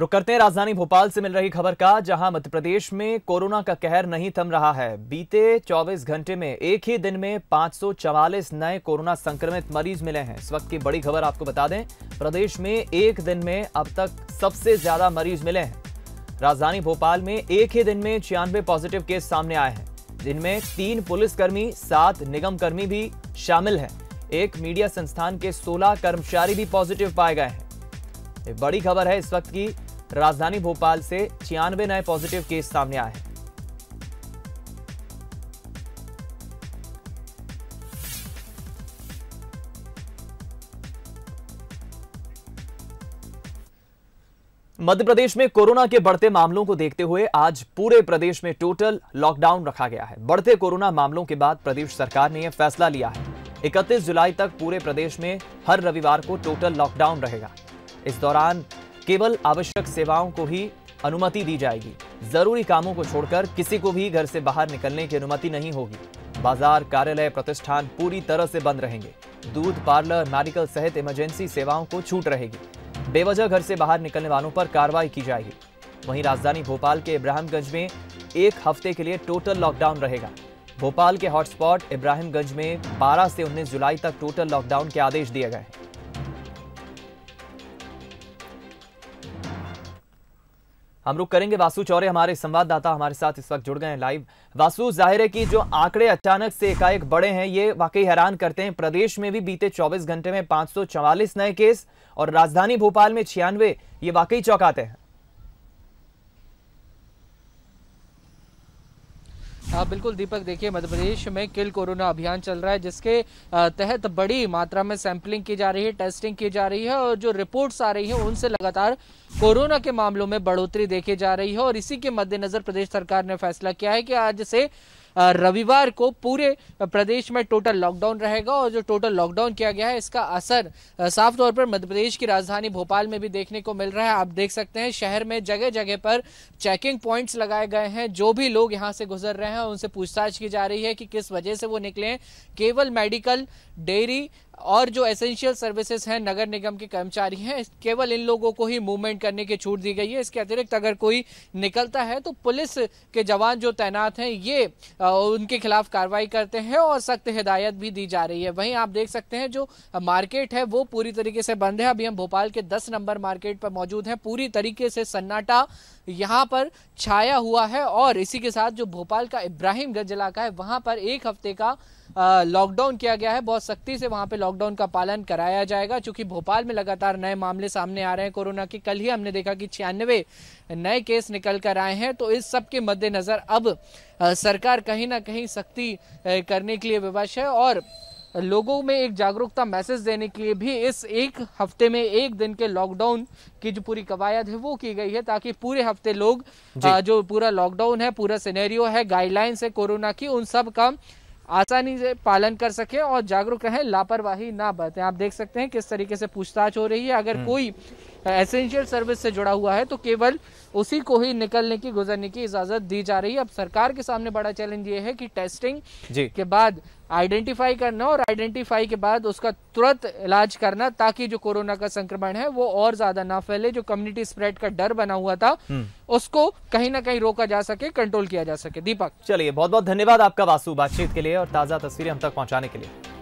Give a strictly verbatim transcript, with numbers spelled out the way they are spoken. रुक करते हैं राजधानी भोपाल से मिल रही खबर का, जहां मध्य प्रदेश में कोरोना का कहर नहीं थम रहा है। बीते चौबीस घंटे में एक ही दिन में पांच सौ चवालीस नए कोरोना संक्रमित मरीज मिले हैं। इस वक्त की बड़ी खबर आपको बता दें, प्रदेश में एक दिन में अब तक सबसे ज्यादा मरीज मिले हैं। राजधानी भोपाल में एक ही दिन में छियानवे पॉजिटिव केस सामने आए हैं, जिनमें तीन पुलिसकर्मी, सात निगमकर्मी भी शामिल हैं। एक मीडिया संस्थान के सोलह कर्मचारी भी पॉजिटिव पाए गए हैं। ये बड़ी खबर है इस वक्त की। राजधानी भोपाल से छियानवे नए पॉजिटिव केस सामने आए हैं। मध्य प्रदेश में कोरोना के बढ़ते मामलों को देखते हुए आज पूरे प्रदेश में टोटल लॉकडाउन रखा गया है। बढ़ते कोरोना मामलों के बाद प्रदेश सरकार ने यह फैसला लिया है। इकतीस जुलाई तक पूरे प्रदेश में हर रविवार को टोटल लॉकडाउन रहेगा। इस दौरान केवल आवश्यक सेवाओं को ही अनुमति दी जाएगी। जरूरी कामों को छोड़कर किसी को भी घर से बाहर निकलने की अनुमति नहीं होगी। बाजार, कार्यालय, प्रतिष्ठान पूरी तरह से बंद रहेंगे। दूध, पार्लर, मेडिकल सहित इमरजेंसी सेवाओं को छूट रहेगी। बेवजह घर से बाहर निकलने वालों पर कार्रवाई की जाएगी। वहीं राजधानी भोपाल के इब्राहिमगंज में एक हफ्ते के लिए टोटल लॉकडाउन रहेगा। भोपाल के हॉटस्पॉट इब्राहिमगंज में बारह से उन्नीस जुलाई तक टोटल लॉकडाउन के आदेश दिए गए हैं। हम रुक करेंगे वासु चौरे, हमारे संवाददाता हमारे साथ इस वक्त जुड़ गए हैं लाइव। वासु, जाहिर है कि जो आंकड़े अचानक से एकाएक बढ़े हैं ये वाकई हैरान करते हैं। प्रदेश में भी बीते चौबीस घंटे में पांच सौ चवालीस नए केस और राजधानी भोपाल में छियानवे, ये वाकई चौंकाते हैं। हाँ बिल्कुल दीपक, देखिए मध्य प्रदेश में किल कोरोना अभियान चल रहा है, जिसके तहत बड़ी मात्रा में सैंपलिंग की जा रही है, टेस्टिंग की जा रही है और जो रिपोर्ट्स आ रही है उनसे लगातार कोरोना के मामलों में बढ़ोतरी देखी जा रही है। और इसी के मद्देनजर प्रदेश सरकार ने फैसला किया है कि आज से रविवार को पूरे प्रदेश में टोटल लॉकडाउन रहेगा। और जो टोटल लॉकडाउन किया गया है इसका असर साफ तौर पर मध्य प्रदेश की राजधानी भोपाल में भी देखने को मिल रहा है। आप देख सकते हैं शहर में जगह जगह पर चेकिंग पॉइंट्स लगाए गए हैं। जो भी लोग यहाँ से गुजर रहे हैं उनसे पूछताछ की जा रही है कि किस वजह से वो निकले। केवल मेडिकल, डेयरी और जो एसेंशियल सर्विसेज हैं, नगर निगम के कर्मचारी हैं, केवल इन लोगों को ही मूवमेंट करने की छूट दी गई है। इसके अतिरिक्त अगर कोई निकलता है तो पुलिस के जवान जो तैनात हैं ये उनके खिलाफ कार्रवाई करते हैं और सख्त हिदायत भी दी जा रही है। वहीं आप देख सकते हैं जो मार्केट है वो पूरी तरीके से बंद है। अभी हम भोपाल के दस नंबर मार्केट पर मौजूद हैं। पूरी तरीके से सन्नाटा यहाँ पर छाया हुआ है। और इसी के साथ जो भोपाल का इब्राहिमगंज इलाका है वहाँ पर एक हफ्ते का लॉकडाउन किया गया है। बहुत सख्ती से वहाँ पे लॉकडाउन का पालन कराया जाएगा, क्योंकि भोपाल में लगातार नए मामले सामने आ रहे हैं कोरोना के। कल ही हमने देखा कि छियानवे नए केस निकल कर आए हैं। तो इस सब के मद्देनज़र अब सरकार कहीं ना कहीं सख्ती करने के लिए विवश है और लोगों में एक जागरूकता मैसेज देने के लिए भी इस एक हफ्ते में एक दिन के लॉकडाउन की जो पूरी कवायद है वो की गई है, ताकि पूरे हफ्ते लोग जो पूरा लॉकडाउन है, पूरा सिनेरियो है, गाइडलाइंस है कोरोना की, उन सब का आसानी से पालन कर सके और जागरूक रहें, लापरवाही ना बरतें। आप देख सकते हैं किस तरीके से पूछताछ हो रही है। अगर कोई एसेंशियल सर्विस से जुड़ा हुआ है तो केवल उसी को ही निकलने की, गुजरने की इजाजत दी जा रही है। अब सरकार के सामने बड़ा चैलेंज ये है कि टेस्टिंग के बाद आइडेंटिफाई करना और आइडेंटिफाई के बाद उसका तुरंत इलाज करना, ताकि जो कोरोना का संक्रमण है वो और ज्यादा ना फैले। जो कम्युनिटी स्प्रेड का डर बना हुआ था उसको कहीं ना कहीं रोका जा सके, कंट्रोल किया जा सके। दीपक, चलिए बहुत बहुत धन्यवाद आपका वासु, बातचीत के लिए और ताजा तस्वीरें हम तक पहुंचाने के लिए।